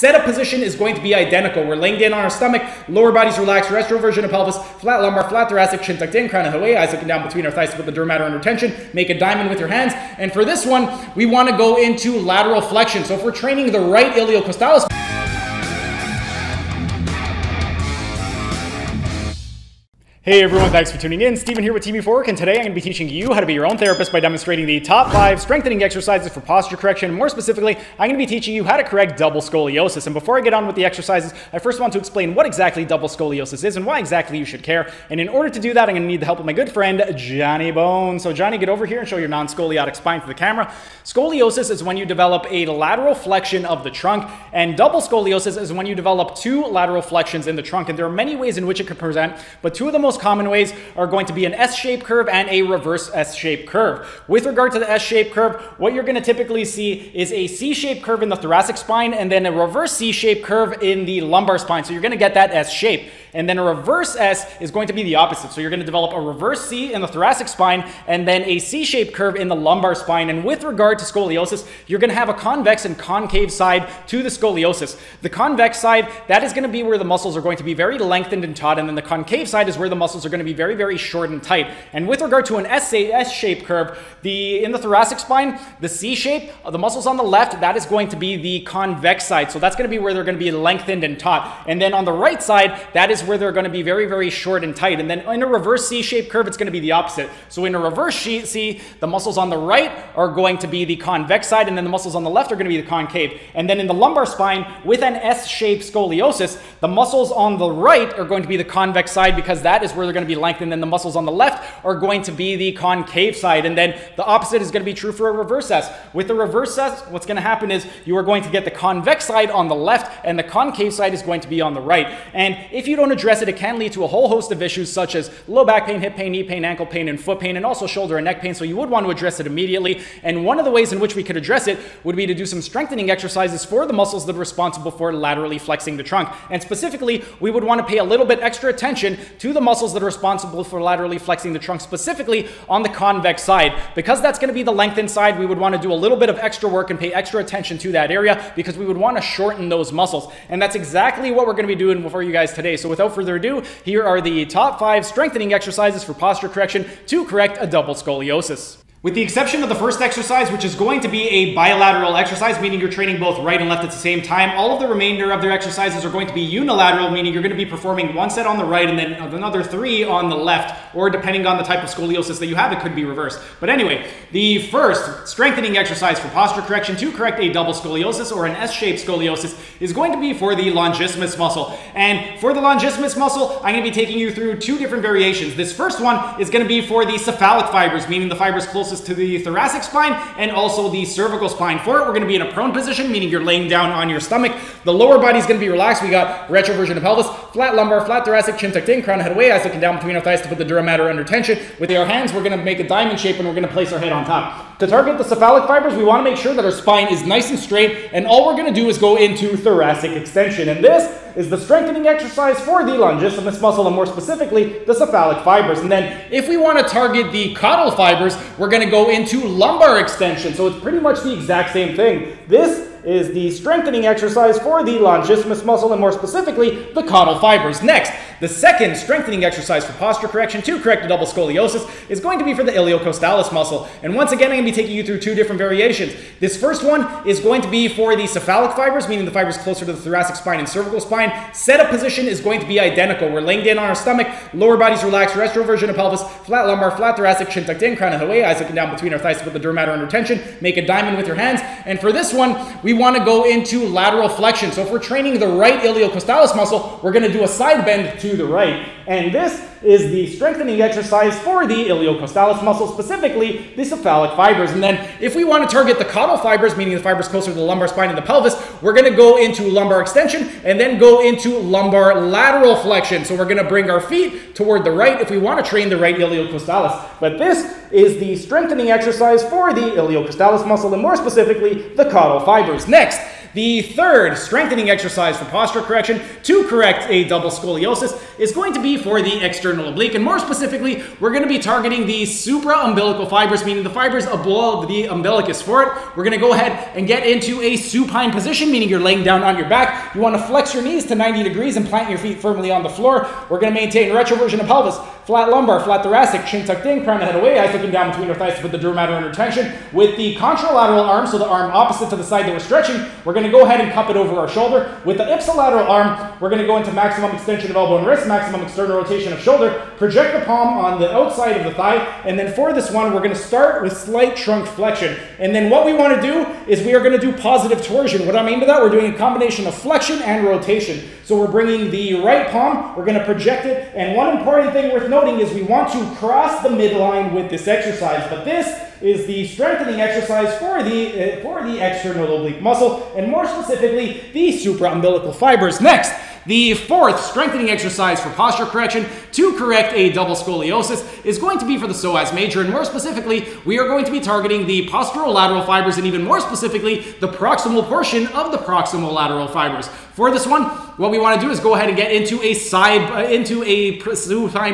Setup position is going to be identical. We're laying down on our stomach, lower body's relaxed, retroversion of pelvis, flat lumbar, flat thoracic, chin tucked in, crown of the way, eyes looking down between our thighs to put the dura mater under tension. Make a diamond with your hands. And for this one, we want to go into lateral flexion. So if we're training the right iliocostalis, hey everyone, thanks for tuning in. Stephen here with TV4, and today I'm going to be teaching you how to be your own therapist by demonstrating the top 5 strengthening exercises for posture correction. More specifically, I'm going to be teaching you how to correct double scoliosis. And before I get on with the exercises, I first want to explain what exactly double scoliosis is and why exactly you should care. And in order to do that, I'm going to need the help of my good friend, Johnny Bones. So Johnny, get over here and show your non-scoliotic spine to the camera. Scoliosis is when you develop a lateral flexion of the trunk, and double scoliosis is when you develop two lateral flexions in the trunk. And there are many ways in which it could present, but two of the most common ways are going to be an S-shaped curve and a reverse S-shaped curve. With regard to the S-shaped curve, what you're going to typically see is a C-shaped curve in the thoracic spine and then a reverse C-shaped curve in the lumbar spine. So you're going to get that S shape. And then a reverse S is going to be the opposite. So you're going to develop a reverse C in the thoracic spine and then a C-shaped curve in the lumbar spine. And with regard to scoliosis, you're going to have a convex and concave side to the scoliosis. The convex side, that is going to be where the muscles are going to be very lengthened and taut, and then the concave side is where the muscles are going to be very, very short and tight. And with regard to an S-shaped curve, in the thoracic spine, the C shape, the muscles on the left, that is going to be the convex side. So that's going to be where they're going to be lengthened and taut. And then on the right side, that is where they're going to be very, very short and tight. And then in a reverse C-shaped curve, it's going to be the opposite. So in a reverse C, the muscles on the right are going to be the convex side, and then the muscles on the left are going to be the concave. And then in the lumbar spine, with an S-shaped scoliosis, the muscles on the right are going to be the convex side because that is where they're going to be lengthened, and the muscles on the left are going to be the concave side. And then the opposite is going to be true for a reverse S. With the reverse S, what's going to happen is you are going to get the convex side on the left, and the concave side is going to be on the right. And if you don't address it, it can lead to a whole host of issues such as low back pain, hip pain, knee pain, ankle pain, and foot pain, and also shoulder and neck pain. So you would want to address it immediately. And one of the ways in which we could address it would be to do some strengthening exercises for the muscles that are responsible for laterally flexing the trunk. And specifically, we would want to pay a little bit extra attention to the muscles that are responsible for laterally flexing the trunk, specifically on the convex side. Because that's going to be the lengthened side, we would want to do a little bit of extra work and pay extra attention to that area because we would want to shorten those muscles. And that's exactly what we're going to be doing for you guys today. So without further ado, here are the top 5 strengthening exercises for posture correction to correct a double scoliosis. With the exception of the first exercise, which is going to be a bilateral exercise, meaning you're training both right and left at the same time, all of the remainder of their exercises are going to be unilateral, meaning you're going to be performing one set on the right and then another 3 on the left, or depending on the type of scoliosis that you have, it could be reversed. But anyway, the first strengthening exercise for posture correction to correct a double scoliosis or an S-shaped scoliosis is going to be for the longissimus muscle. And for the longissimus muscle, I'm going to be taking you through 2 different variations. This first one is going to be for the cephalic fibers, meaning the fibers close to the thoracic spine and also the cervical spine. For it, we're going to be in a prone position, meaning you're laying down on your stomach. The lower body is going to be relaxed. We got retroversion of pelvis, flat lumbar, flat thoracic, chin tucked in, crown head away, eyes looking down between our thighs to put the dura mater under tension. With our hands, we're going to make a diamond shape and we're going to place our head on top. To target the cephalic fibers, we want to make sure that our spine is nice and straight, and all we're going to do is go into thoracic extension. And this is the strengthening exercise for the longissimus muscle, and more specifically, the cephalic fibers. And then if we want to target the caudal fibers, we're going to go into lumbar extension. So it's pretty much the exact same thing. This is the strengthening exercise for the longissimus muscle, and more specifically, the caudal fibers. Next, the second strengthening exercise for posture correction to correct a double scoliosis is going to be for the iliocostalis muscle. And once again, I'm going to be taking you through 2 different variations. This first one is going to be for the cephalic fibers, meaning the fibers closer to the thoracic spine and cervical spine. Setup position is going to be identical. We're laying down on our stomach, lower body's relaxed, retroversion of pelvis, flat lumbar, flat thoracic, chin tucked in, crown of the way, eyes looking down between our thighs to put the dura mater under tension. Make a diamond with your hands. And for this one, we want to go into lateral flexion. So if we're training the right iliocostalis muscle, we're going to do a side bend to the right. And this is the strengthening exercise for the iliocostalis muscle, specifically the cephalic fibers. And then if we want to target the caudal fibers, meaning the fibers closer to the lumbar spine and the pelvis, we're going to go into lumbar extension and then go into lumbar lateral flexion. So we're going to bring our feet toward the right if we want to train the right iliocostalis. But this is the strengthening exercise for the iliocostalis muscle, and more specifically, the caudal fibers. Next, The third strengthening exercise for posture correction to correct a double scoliosis is going to be for the external oblique, and more specifically, we're going to be targeting the supraumbilical fibers, meaning the fibers above the umbilicus. For it, we're going to go ahead and get into a supine position, meaning you're laying down on your back. You want to flex your knees to 90 degrees and plant your feet firmly on the floor. We're going to maintain retroversion of pelvis, flat lumbar, flat thoracic, chin tucked in, crown of head away, eyes looking down between your thighs to put the dura mater under tension. With the contralateral arm, so the arm opposite to the side that we're stretching, we're going to go ahead and cup it over our shoulder. With the ipsilateral arm, we're going to go into maximum extension of elbow and wrist, maximum external rotation of shoulder, project the palm on the outside of the thigh, and then for this one, we're going to start with slight trunk flexion. And then what we want to do is we are going to do positive torsion. What I mean by that, we're doing a combination of flexion and rotation. So we're bringing the right palm, we're going to project it, and one important thing worth noting is we want to cross the midline with this exercise. But this is the strengthening exercise for the external oblique muscle, and more specifically, the supraumbilical fibers. Next, the fourth strengthening exercise for posture correction to correct a double scoliosis is going to be for the psoas major, and more specifically, we are going to be targeting the posterolateral fibers, and even more specifically, the proximal portion of the proximolateral fibers. For this one, what we want to do is go ahead and get into a supine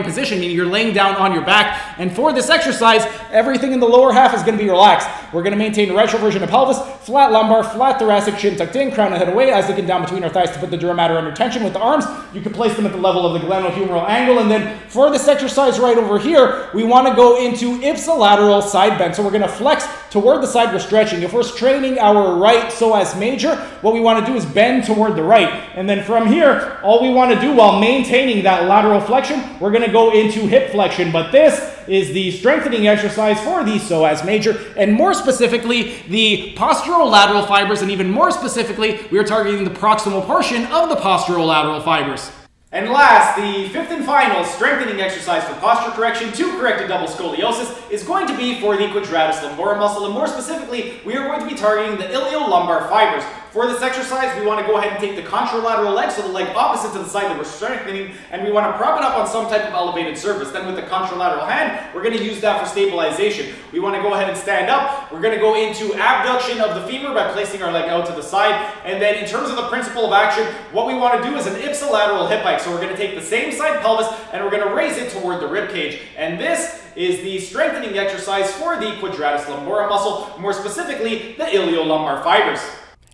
position, meaning you're laying down on your back, and for this exercise, everything in the lower half is going to be relaxed. We're going to maintain retroversion of pelvis, flat lumbar, flat thoracic, chin tucked in, crown and head away, eyes looking down between our thighs to put the dura mater under tension. With the arms, you can place them at the level of the glenohumeral angle, and then for this exercise right over here, we want to go into ipsilateral side bend. So we're going to flex toward the side we're stretching. If we're straining our right psoas major, what we want to do is bend toward the right, and then from here, all we want to do while maintaining that lateral flexion, we're going to go into hip flexion. But this is the strengthening exercise for the psoas major, and more specifically, the posterolateral fibers, and even more specifically, we are targeting the proximal portion of the posterolateral fibers. And last, the fifth and final strengthening exercise for posture correction to correct a double scoliosis is going to be for the quadratus lumborum muscle, and more specifically, we are going to be targeting the iliolumbar fibers. For this exercise, we want to go ahead and take the contralateral leg, so the leg opposite to the side that we're strengthening, and we want to prop it up on some type of elevated surface. Then with the contralateral hand, we're going to use that for stabilization. We want to go ahead and stand up. We're going to go into abduction of the femur by placing our leg out to the side. And then in terms of the principle of action, what we want to do is an ipsilateral hip hike. So we're going to take the same side pelvis, and we're going to raise it toward the rib cage. And this is the strengthening exercise for the quadratus lumborum muscle, more specifically the iliolumbar fibers.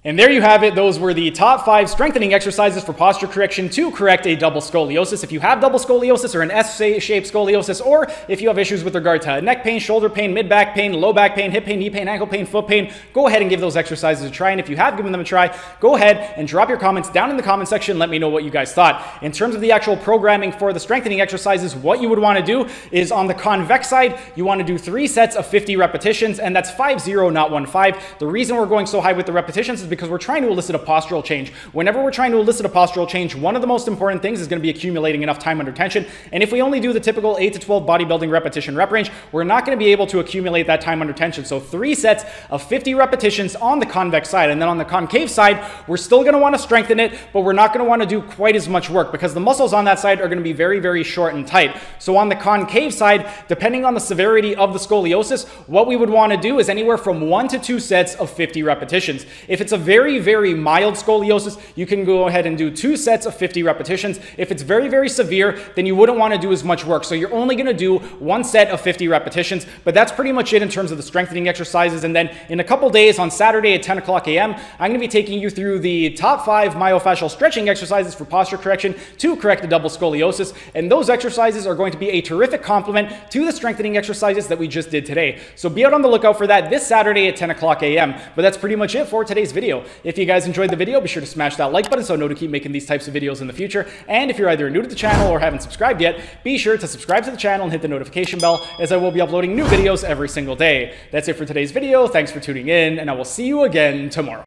And there you have it. Those were the top 5 strengthening exercises for posture correction to correct a double scoliosis. If you have double scoliosis or an S-shaped scoliosis, or if you have issues with regard to neck pain, shoulder pain, mid-back pain, low back pain, hip pain, knee pain, ankle pain, foot pain, go ahead and give those exercises a try. And if you have given them a try, go ahead and drop your comments down in the comment section. Let me know what you guys thought. In terms of the actual programming for the strengthening exercises, what you would want to do is on the convex side, you want to do 3 sets of 50 repetitions, and that's 5-0, not 1-5. The reason we're going so high with the repetitions is because we're trying to elicit a postural change. Whenever we're trying to elicit a postural change, one of the most important things is going to be accumulating enough time under tension. And if we only do the typical 8 to 12 bodybuilding repetition rep range, we're not going to be able to accumulate that time under tension. So 3 sets of 50 repetitions on the convex side. And then on the concave side, we're still going to want to strengthen it, but we're not going to want to do quite as much work because the muscles on that side are going to be very, very short and tight. So on the concave side, depending on the severity of the scoliosis, what we would want to do is anywhere from 1 to 2 sets of 50 repetitions. If it's a very, very mild scoliosis, you can go ahead and do 2 sets of 50 repetitions. If it's very, very severe, then you wouldn't want to do as much work. So you're only going to do 1 set of 50 repetitions, but that's pretty much it in terms of the strengthening exercises. And then in a couple days on Saturday at 10:00 a.m., I'm going to be taking you through the top 5 myofascial stretching exercises for posture correction to correct the double scoliosis. And those exercises are going to be a terrific complement to the strengthening exercises that we just did today. So be out on the lookout for that this Saturday at 10:00 a.m. But that's pretty much it for today's video. If you guys enjoyed the video, be sure to smash that like button so I know to keep making these types of videos in the future. And if you're either new to the channel or haven't subscribed yet, be sure to subscribe to the channel and hit the notification bell, as I will be uploading new videos every single day. That's it for today's video. Thanks for tuning in, and I will see you again tomorrow.